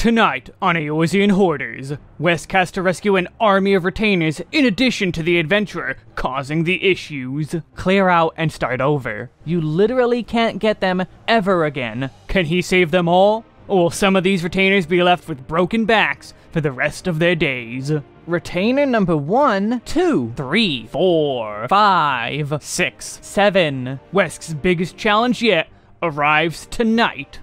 Tonight on Eorzean Hoarders, West has to rescue an army of retainers in addition to the adventurer causing the issues. Clear out and start over. You literally can't get them ever again. Can he save them all? Or will some of these retainers be left with broken backs for the rest of their days? Retainer number 1, 2, 3, 4, 5, 6, 7. Wesk's biggest challenge yet arrives tonight.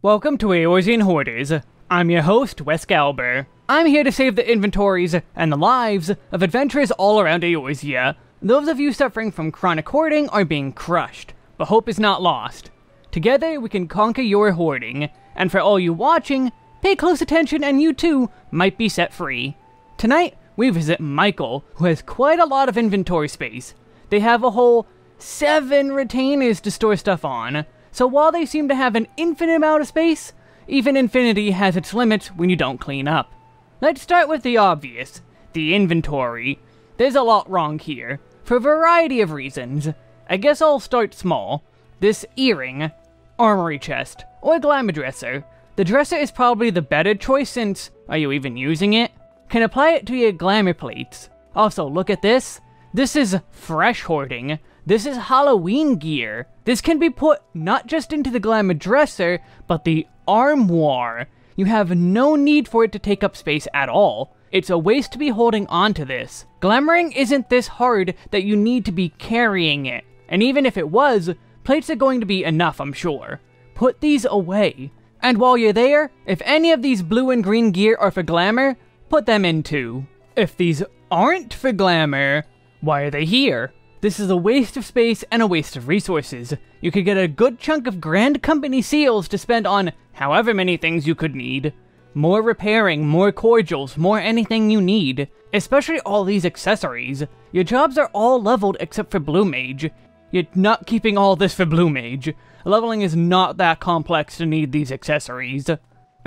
Welcome to Eorzean Hoarders. I'm your host, WeskAlber. I'm here to save the inventories and the lives of adventurers all around Eorzea. Those of you suffering from chronic hoarding are being crushed, but hope is not lost. Together, we can conquer your hoarding, and for all you watching, pay close attention and you too might be set free. Tonight, we visit Michael, who has quite a lot of inventory space. They have a whole 7 retainers to store stuff on. So while they seem to have an infinite amount of space, even infinity has its limits when you don't clean up. Let's start with the obvious, the inventory. There's a lot wrong here, for a variety of reasons. I guess I'll start small. This earring, armory chest, or glamour dresser. The dresser is probably the better choice since, are you even using it? Can apply it to your glamour plates. Also, look at this. This is fresh hoarding. This is Halloween gear. This can be put not just into the glamour dresser, but the armoire. You have no need for it to take up space at all. It's a waste to be holding onto this. Glamouring isn't this hard that you need to be carrying it. And even if it was, plates are going to be enough, I'm sure. Put these away. And while you're there, if any of these blue and green gear are for glamour, put them in too. If these aren't for glamour, why are they here? This is a waste of space and a waste of resources. You could get a good chunk of Grand Company seals to spend on however many things you could need. More repairing, more cordials, more anything you need. Especially all these accessories. Your jobs are all leveled except for Blue Mage. You're not keeping all this for Blue Mage. Leveling is not that complex to need these accessories. And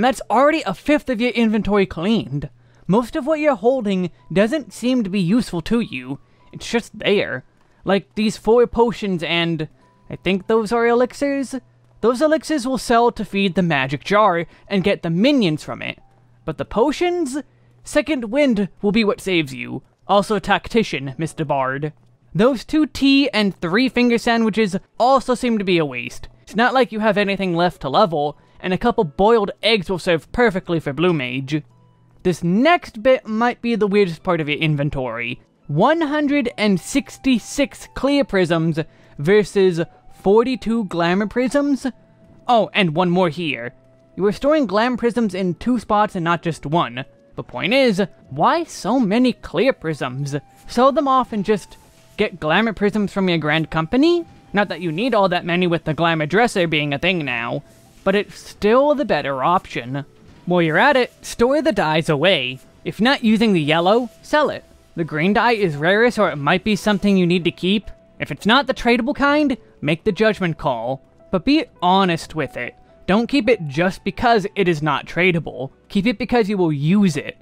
that's already a 1/5 of your inventory cleaned. Most of what you're holding doesn't seem to be useful to you. It's just there. Like these 4 potions and, I think those are elixirs? Those elixirs will sell to feed the magic jar and get the minions from it. But the potions? Second Wind will be what saves you. Also Tactician, Mr. Bard. Those 2 tea and 3 finger sandwiches also seem to be a waste. It's not like you have anything left to level, and a couple boiled eggs will serve perfectly for Blue Mage. This next bit might be the weirdest part of your inventory. 166 clear prisms versus 42 glamour prisms? Oh, and one more here. You were storing glamour prisms in 2 spots and not just 1. The point is, why so many clear prisms? Sell them off and just get glamour prisms from your Grand Company? Not that you need all that many with the glamour dresser being a thing now, but it's still the better option. While you're at it, store the dyes away. If you're not using the yellow, sell it. The green dye is rarest, or it might be something you need to keep. If it's not the tradable kind, make the judgment call. But be honest with it. Don't keep it just because it is not tradable. Keep it because you will use it.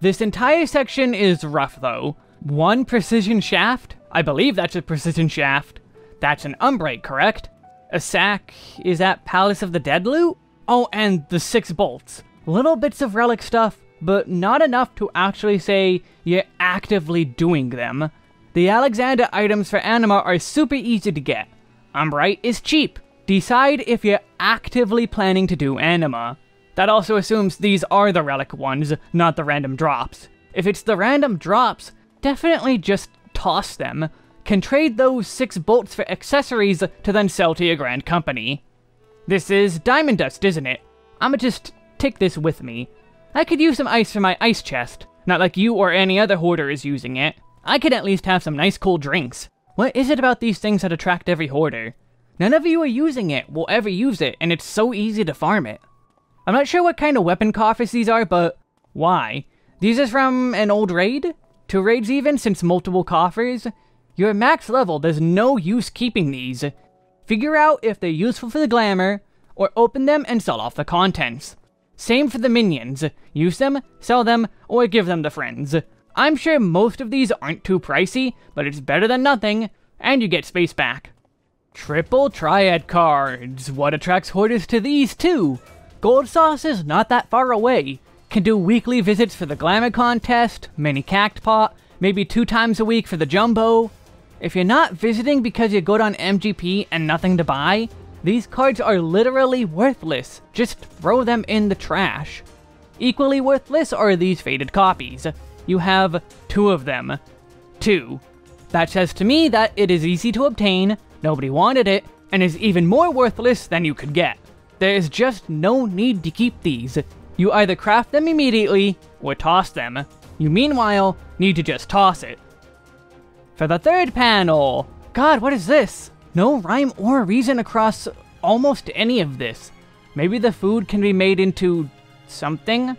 This entire section is rough though. 1 precision shaft? I believe that's a precision shaft. That's an umbrake, correct? A sack, is that Palace of the Dead loot? Oh, and the 6 bolts. Little bits of relic stuff, but not enough to actually say you're actively doing them. The Alexander items for Anima are super easy to get. Umbrite is cheap. Decide if you're actively planning to do Anima. That also assumes these are the relic ones, not the random drops. If it's the random drops, definitely just toss them. Can trade those 6 bolts for accessories to then sell to your Grand Company. This is Diamond Dust, isn't it? I'ma just take this with me. I could use some ice for my ice chest. Not like you or any other hoarder is using it. I could at least have some nice cool drinks. What is it about these things that attract every hoarder? None of you are using it, will ever use it, and it's so easy to farm it. I'm not sure what kind of weapon coffers these are, but why? These are from an old raid? 2 raids even, since multiple coffers? You're at max level, there's no use keeping these. Figure out if they're useful for the glamour, or open them and sell off the contents. Same for the minions. Use them, sell them, or give them to friends. I'm sure most of these aren't too pricey, but it's better than nothing, and you get space back. Triple Triad cards. What attracts hoarders to these two? Gold Sauce is not that far away. Can do weekly visits for the Glamour Contest, Mini Cactpot, maybe 2 times a week for the Jumbo. If you're not visiting because you're good on MGP and nothing to buy, these cards are literally worthless. Just throw them in the trash. Equally worthless are these faded copies. You have 2 of them. 2. That says to me that it is easy to obtain, nobody wanted it, and is even more worthless than you could get. There is just no need to keep these. You either craft them immediately, or toss them. You meanwhile need to just toss it. For the third panel! God, what is this? No rhyme or reason across almost any of this. Maybe the food can be made into something?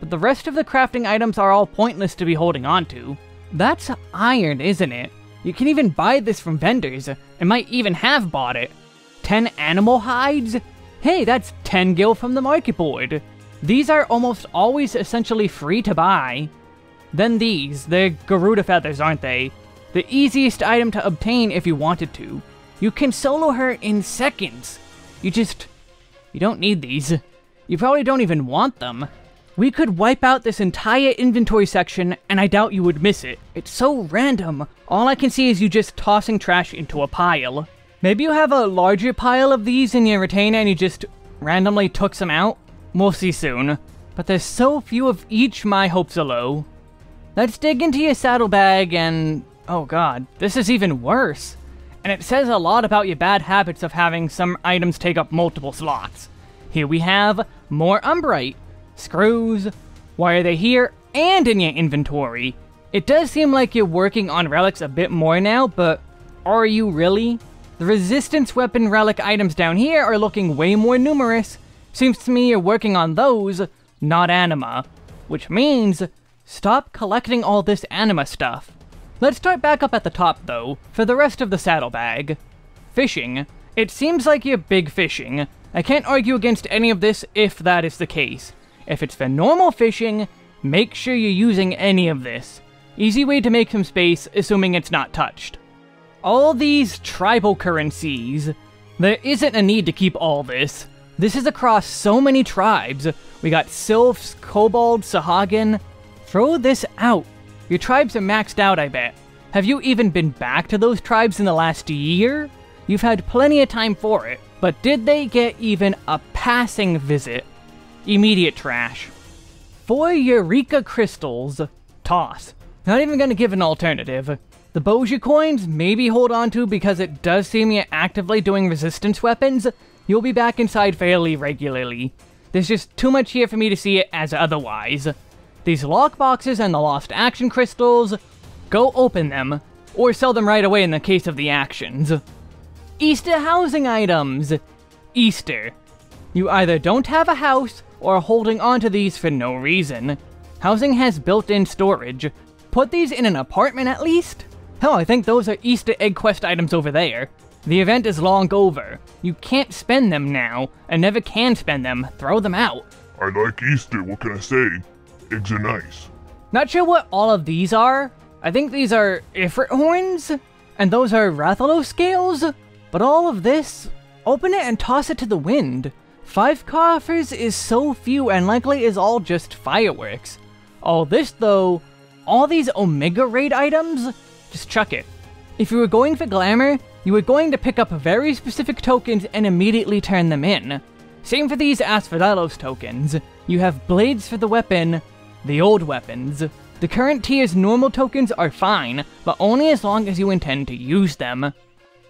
But the rest of the crafting items are all pointless to be holding on to. That's iron, isn't it? You can even buy this from vendors, and might even have bought it. 10 animal hides? Hey, that's 10 gil from the market board. These are almost always essentially free to buy. Then these, they're Garuda feathers, aren't they? The easiest item to obtain if you wanted to. You can solo her in seconds. You don't need these. You probably don't even want them. We could wipe out this entire inventory section, and I doubt you would miss it. It's so random. All I can see is you just tossing trash into a pile. Maybe you have a larger pile of these in your retainer and you just randomly took some out? We'll see soon. But there's so few of each, my hopes are low. Let's dig into your saddlebag and... oh god, this is even worse. And it says a lot about your bad habits of having some items take up multiple slots. Here we have more Umbrite. Screws, why are they here, and in your inventory? It does seem like you're working on relics a bit more now, but are you really? The resistance weapon relic items down here are looking way more numerous. Seems to me you're working on those, not Anima. Which means, stop collecting all this Anima stuff. Let's start back up at the top though, for the rest of the saddlebag. Fishing. It seems like you're big fishing. I can't argue against any of this if that is the case. If it's for normal fishing, make sure you're using any of this. Easy way to make some space, assuming it's not touched. All these tribal currencies. There isn't a need to keep all this. This is across so many tribes. We got Sylphs, Kobold, Sahagin. Throw this out. Your tribes are maxed out, I bet. Have you even been back to those tribes in the last year? You've had plenty of time for it, but did they get even a passing visit? Immediate trash. 4 Eureka crystals. Toss. Not even gonna give an alternative. The Boja coins, maybe hold on to because it does seem you're actively doing resistance weapons. You'll be back inside fairly regularly. There's just too much here for me to see it as otherwise. These lockboxes and the Lost Action Crystals, go open them, or sell them right away in the case of the actions. Easter housing items. Easter. You either don't have a house, or are holding onto these for no reason. Housing has built-in storage. Put these in an apartment at least? Hell, I think those are Easter egg quest items over there. The event is long over. You can't spend them now, and never can spend them. Throw them out. I like Easter, what can I say? Eggs are nice. Not sure what all of these are. I think these are Ifrit horns? And those are Rathalos scales? But all of this? Open it and toss it to the wind. 5 coffers is so few and likely is all just fireworks. All this though, all these Omega Raid items? Just chuck it. If you were going for glamour, you were going to pick up very specific tokens and immediately turn them in. Same for these Asphodelos tokens. You have blades for the weapon, the old weapons. The current tier's normal tokens are fine, but only as long as you intend to use them.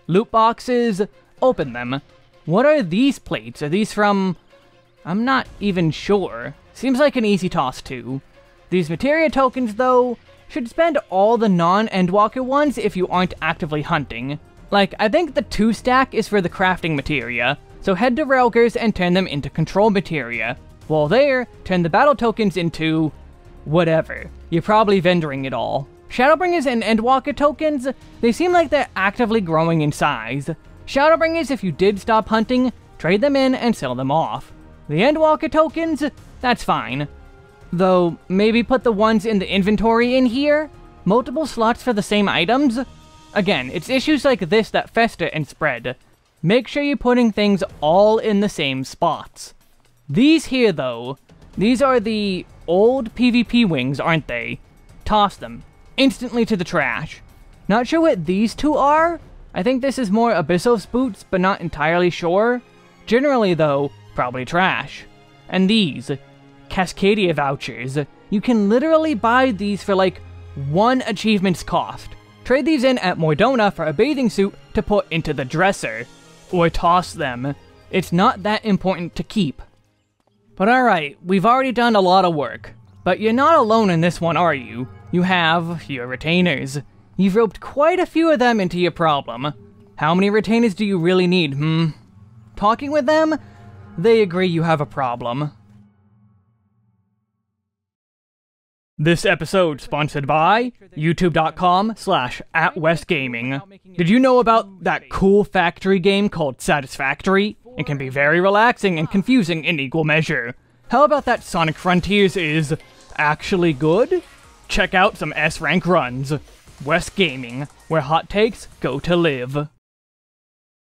Loot boxes, open them. What are these plates? Are these from... I'm not even sure. Seems like an easy toss too. These materia tokens though, should spend all the non-Endwalker ones if you aren't actively hunting. Like, I think the 2 stack is for the crafting materia, so head to Relkers and turn them into control materia. While there, turn the battle tokens into... whatever. You're probably vendoring it all. Shadowbringers and Endwalker tokens, they seem like they're actively growing in size. Shadowbringers, if you did stop hunting, trade them in and sell them off. The Endwalker tokens, that's fine. Though, maybe put the ones in the inventory in here? Multiple slots for the same items? Again, it's issues like this that fester and spread. Make sure you're putting things all in the same spots. These here, though, these are the old PvP wings, aren't they? Toss them instantly to the trash. Not sure what these two are. I think this is more Abyssos boots, but not entirely sure. Generally, though, probably trash. And these, Cascadia vouchers. You can literally buy these for like one achievement's cost. Trade these in at Mordona for a bathing suit to put into the dresser. Or toss them. It's not that important to keep. But alright, we've already done a lot of work. But you're not alone in this one, are you? You have your retainers. You've roped quite a few of them into your problem. How many retainers do you really need, Talking with them, they agree you have a problem. This episode sponsored by youtube.com/@westgaming. Did you know about that cool factory game called Satisfactory? It can be very relaxing and confusing in equal measure. How about that Sonic Frontiers is actually good? Check out some S-rank runs. West Gaming, where hot takes go to live.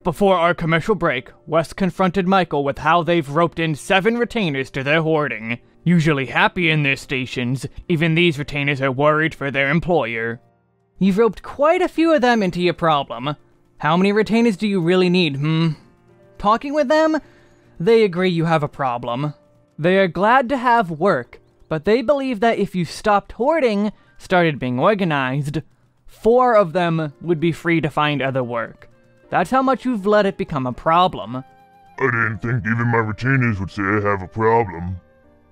Before our commercial break, West confronted Michael with how they've roped in 7 retainers to their hoarding. Usually happy in their stations, even these retainers are worried for their employer. You've roped quite a few of them into your problem. How many retainers do you really need, Talking with them, they agree you have a problem. They are glad to have work, but they believe that if you stopped hoarding, started being organized, 4 of them would be free to find other work. That's how much you've let it become a problem. I didn't think even my retainers would say I have a problem.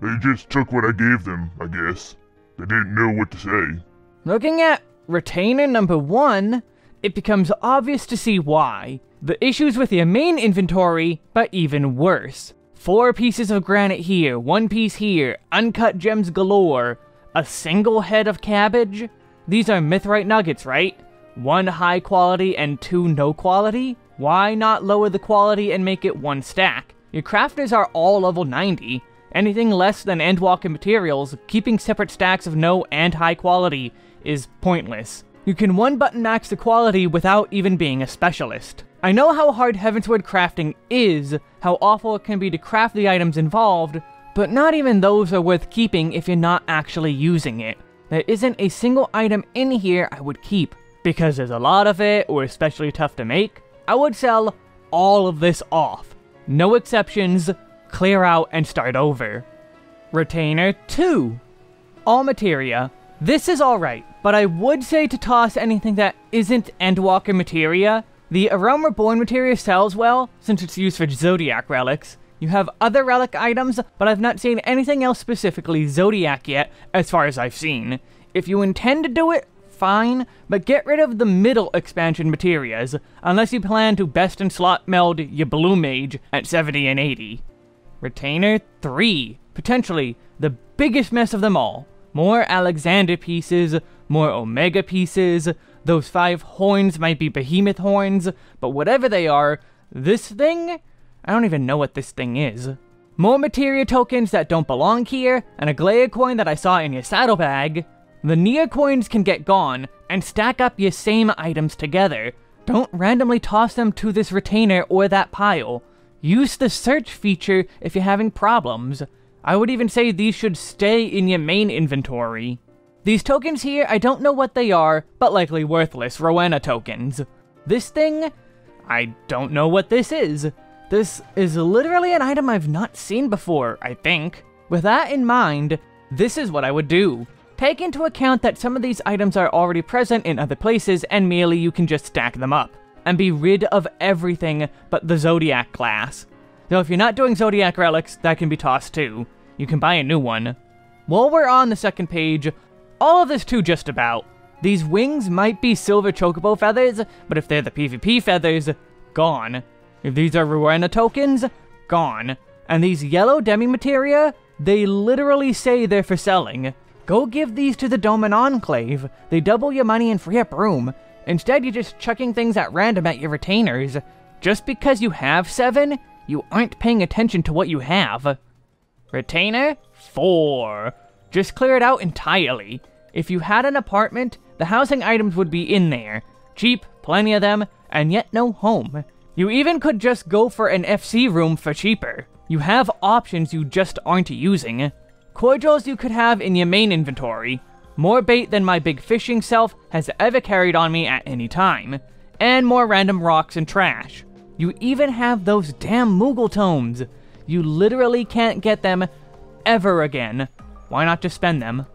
They just took what I gave them, I guess. They didn't know what to say. Looking at retainer number 1, it becomes obvious to see why. The issues with your main inventory, but even worse. 4 pieces of granite here, 1 piece here, uncut gems galore, a single head of cabbage. These are mithrite nuggets, right? 1 high quality and 2 no quality? Why not lower the quality and make it 1 stack? Your crafters are all level 90. Anything less than Endwalker materials, keeping separate stacks of no and high quality is pointless. You can one-button max the quality without even being a specialist. I know how hard Heavensward crafting is, how awful it can be to craft the items involved, but not even those are worth keeping if you're not actually using it. There isn't a single item in here I would keep, because there's a lot of it or especially tough to make. I would sell all of this off. No exceptions. Clear out and start over. Retainer 2. All materia. This is alright, but I would say to toss anything that isn't Endwalker materia. The Aroma Born materia sells well, since it's used for Zodiac relics. You have other relic items, but I've not seen anything else specifically Zodiac yet, as far as I've seen. If you intend to do it, fine, but get rid of the middle expansion materias, unless you plan to best in slot meld your Blue Mage at 70 and 80. Retainer 3, potentially the biggest mess of them all. More Alexander pieces, more Omega pieces, those 5 horns might be behemoth horns, but whatever they are, this thing? I don't even know what this thing is. More materia tokens that don't belong here, and a Glamour coin that I saw in your saddlebag. The Neo coins can get gone, and stack up your same items together. Don't randomly toss them to this retainer or that pile. Use the search feature if you're having problems. I would even say these should stay in your main inventory. These tokens here, I don't know what they are, but likely worthless Rowena tokens. This thing? I don't know what this is. This is literally an item I've not seen before, I think. With that in mind, this is what I would do. Take into account that some of these items are already present in other places and merely you can just stack them up. And be rid of everything but the Zodiac class. So if you're not doing Zodiac relics, that can be tossed too. You can buy a new one. While we're on the second page, all of this too just about. These wings might be silver chocobo feathers, but if they're the PvP feathers, gone. If these are Rowena tokens, gone. And these yellow demi-materia, they literally say they're for selling. Go give these to the Dome and Enclave. They double your money and free up room. Instead, you're just chucking things at random at your retainers. Just because you have 7, you aren't paying attention to what you have. Retainer 4. Just clear it out entirely. If you had an apartment, the housing items would be in there. Cheap, plenty of them, and yet no home. You even could just go for an FC room for cheaper. You have options you just aren't using. Cordials you could have in your main inventory. More bait than my big fishing self has ever carried on me at any time. And more random rocks and trash. You even have those damn Moogle tomes. You literally can't get them ever again. Why not just spend them?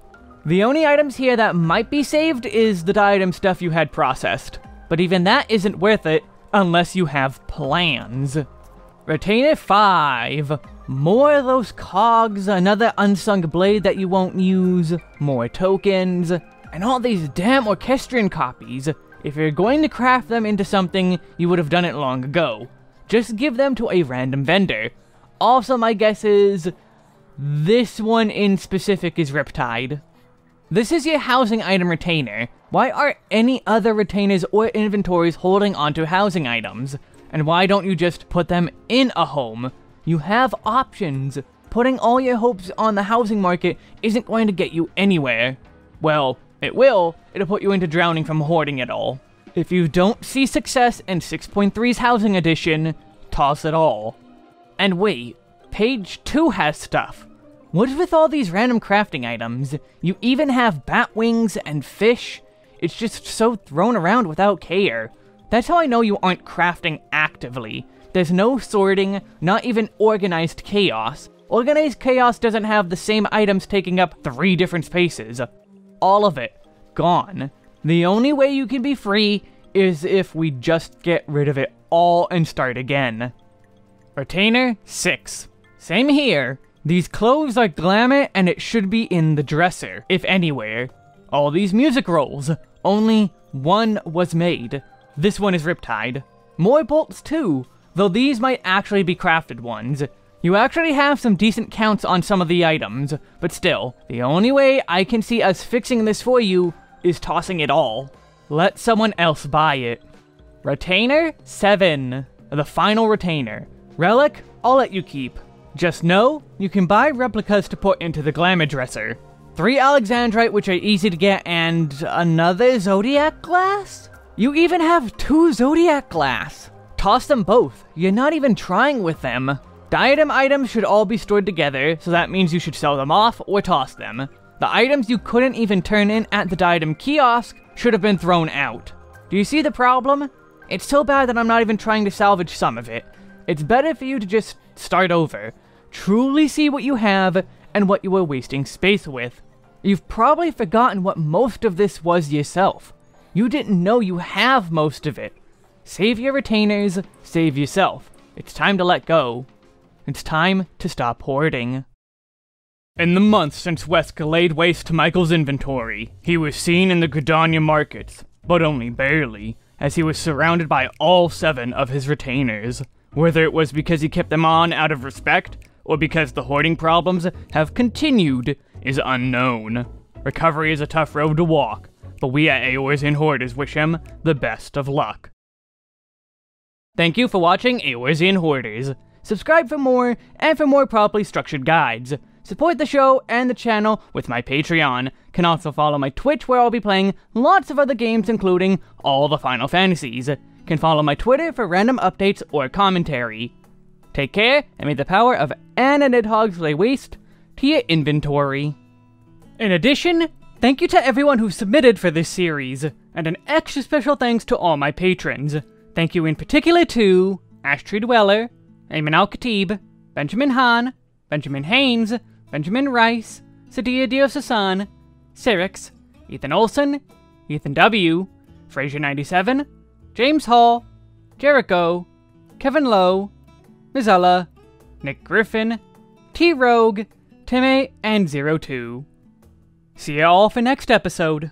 The only items here that might be saved is the diadem stuff you had processed. But even that isn't worth it unless you have plans. Retainer 5. More of those cogs, another unsung blade that you won't use, more tokens, and all these damn Orchestrion copies. If you're going to craft them into something, you would have done it long ago. Just give them to a random vendor. Also, my guess is this one in specific is Riptide. This is your housing item retainer. Why are any other retainers or inventories holding onto housing items? And why don't you just put them in a home? You have options. Putting all your hopes on the housing market isn't going to get you anywhere. Well, it will. It'll put you into drowning from hoarding it all. If you don't see success in 6.3's housing edition, toss it all. And wait, page 2 has stuff. What with all these random crafting items? You even have bat wings and fish. It's just so thrown around without care. That's how I know you aren't crafting actively. There's no sorting, not even organized chaos. Organized chaos doesn't have the same items taking up 3 different spaces. All of it gone. The only way you can be free is if we just get rid of it all and start again. Retainer 6. Same here. These clothes are glamour and it should be in the dresser, if anywhere. All these music rolls. Only one was made. This one is Riptide. More bolts too, though these might actually be crafted ones. You actually have some decent counts on some of the items, but still, the only way I can see us fixing this for you is tossing it all. Let someone else buy it. Retainer 7, the final retainer. Relic, I'll let you keep. Just know, you can buy replicas to put into the glamour dresser. 3 Alexandrite, which are easy to get, and another Zodiac glass? You even have 2 Zodiac glass. Toss them both. You're not even trying with them. Diadem items should all be stored together, so that means you should sell them off or toss them. The items you couldn't even turn in at the diadem kiosk should have been thrown out. Do you see the problem? It's so bad that I'm not even trying to salvage some of it. It's better for you to just start over. Truly see what you have and what you were wasting space with. You've probably forgotten what most of this was yourself. You didn't know you have most of it. Save your retainers, save yourself. It's time to let go. It's time to stop hoarding. In the months since Wesker laid waste to Michael's inventory, he was seen in the Gridania markets, but only barely, as he was surrounded by all 7 of his retainers. Whether it was because he kept them on out of respect, or because the hoarding problems have continued, is unknown. Recovery is a tough road to walk, but we at Eorzean Hoarders wish him the best of luck. Thank you for watching Eorzean Hoarders. Subscribe for more, and for more properly structured guides. Support the show and the channel with my Patreon. Can also follow my Twitch where I'll be playing lots of other games including all the Final Fantasies. Can follow my Twitter for random updates or commentary. Take care, and may the power of Anne and Nidhogg's lay waste to your inventory. In addition, thank you to everyone who submitted for this series, and an extra special thanks to all my patrons. Thank you in particular to Ashtree Dweller, Ayman Al-Khatib, Benjamin Hahn, Benjamin Haynes, Benjamin Rice, Sadia Diosasan, Sirix, Ethan Olson, Ethan W, Fraser97, James Hall, Jericho, Kevin Lowe, Mizella, Nick Griffin, T-Rogue, Timmy, and 02. See you all for next episode.